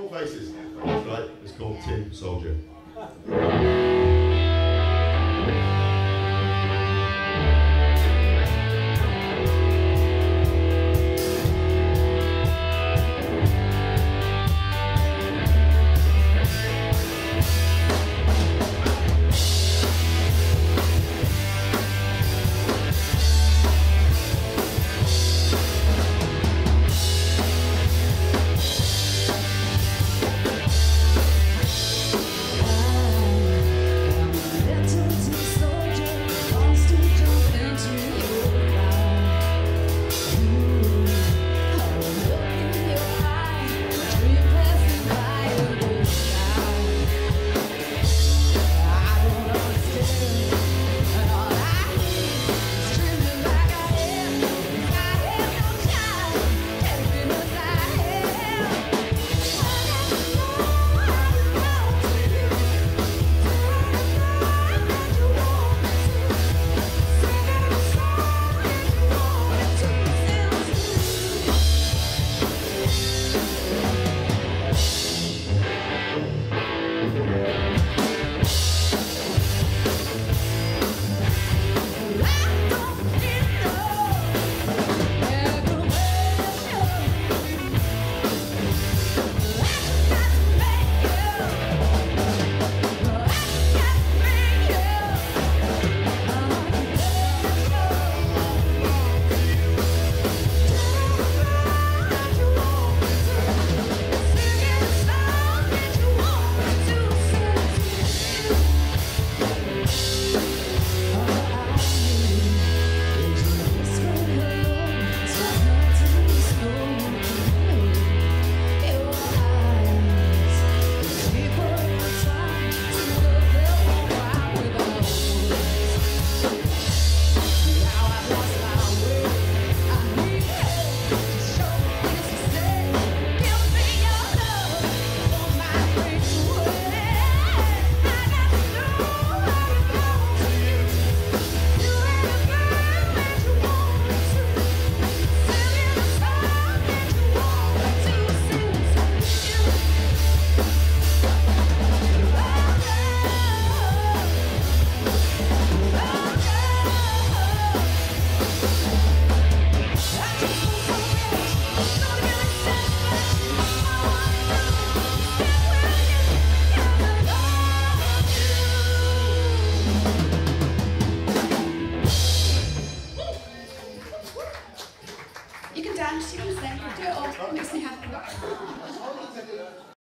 Cool faces. That's right, it's called Tin Soldier. You can dance, you can sing, you can do it all. It makes me happy.